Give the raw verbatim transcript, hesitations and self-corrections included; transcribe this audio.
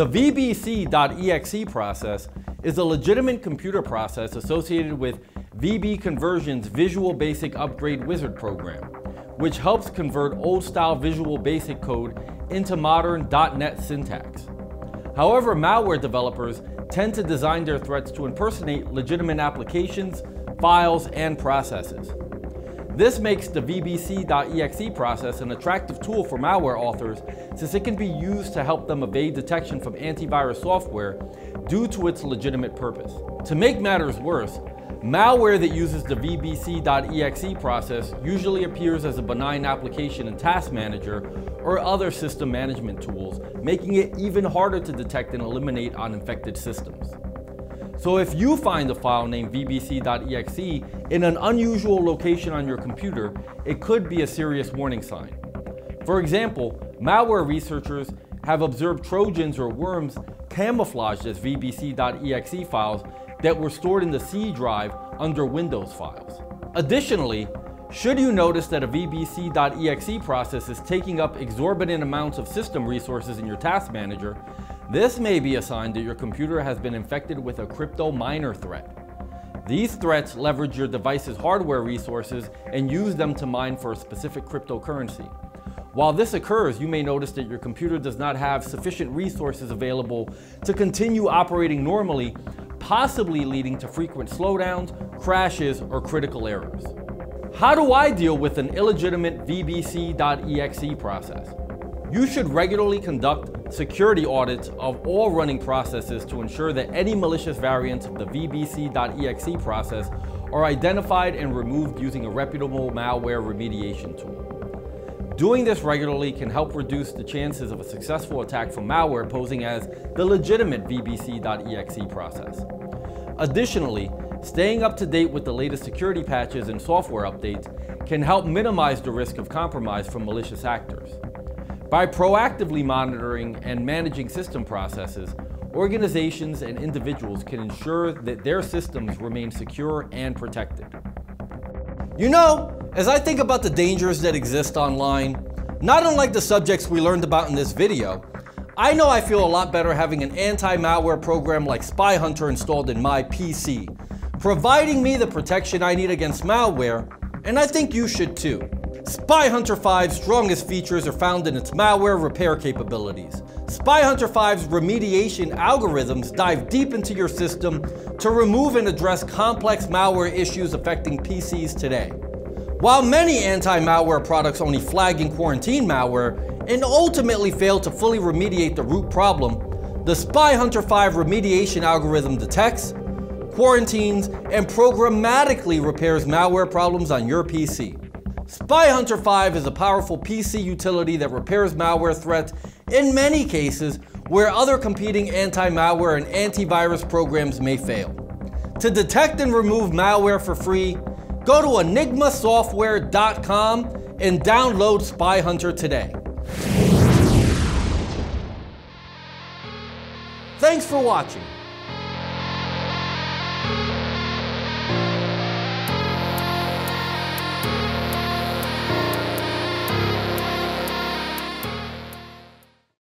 The V B C dot E X E process is a legitimate computer process associated with VBConversions Visual Basic Upgrade Wizard program, which helps convert old-style Visual Basic code into modern dot net syntax. However, malware developers tend to design their threats to impersonate legitimate applications, files, and processes. This makes the V B C dot E X E process an attractive tool for malware authors, since it can be used to help them evade detection from antivirus software due to its legitimate purpose. To make matters worse, malware that uses the V B C dot E X E process usually appears as a benign application in Task Manager or other system management tools, making it even harder to detect and eliminate on infected systems. So if you find a file named V B C dot E X E in an unusual location on your computer, it could be a serious warning sign. For example, malware researchers have observed Trojans or worms camouflaged as V B C dot E X E files that were stored in the C drive under Windows files. Additionally, should you notice that a V B C dot E X E process is taking up exorbitant amounts of system resources in your Task Manager, this may be a sign that your computer has been infected with a crypto miner threat. These threats leverage your device's hardware resources and use them to mine for a specific cryptocurrency. While this occurs, you may notice that your computer does not have sufficient resources available to continue operating normally, possibly leading to frequent slowdowns, crashes, or critical errors. How do I deal with an illegitimate V B C dot E X E process? You should regularly conduct security audits of all running processes to ensure that any malicious variants of the V B C dot E X E process are identified and removed using a reputable malware remediation tool. Doing this regularly can help reduce the chances of a successful attack from malware posing as the legitimate V B C dot E X E process. Additionally, staying up to date with the latest security patches and software updates can help minimize the risk of compromise from malicious actors. By proactively monitoring and managing system processes, organizations and individuals can ensure that their systems remain secure and protected. You know, as I think about the dangers that exist online, not unlike the subjects we learned about in this video, I know I feel a lot better having an anti-malware program like SpyHunter installed in my P C, providing me the protection I need against malware, and I think you should too. SpyHunter five's strongest features are found in its malware repair capabilities. SpyHunter five's remediation algorithms dive deep into your system to remove and address complex malware issues affecting P Cs today. While many anti-malware products only flag and quarantine malware and ultimately fail to fully remediate the root problem, the SpyHunter five remediation algorithm detects, quarantines, and programmatically repairs malware problems on your P C. SpyHunter five is a powerful P C utility that repairs malware threats in many cases where other competing anti-malware and antivirus programs may fail. To detect and remove malware for free, go to enigma software dot com and download SpyHunter today. Thanks for watching.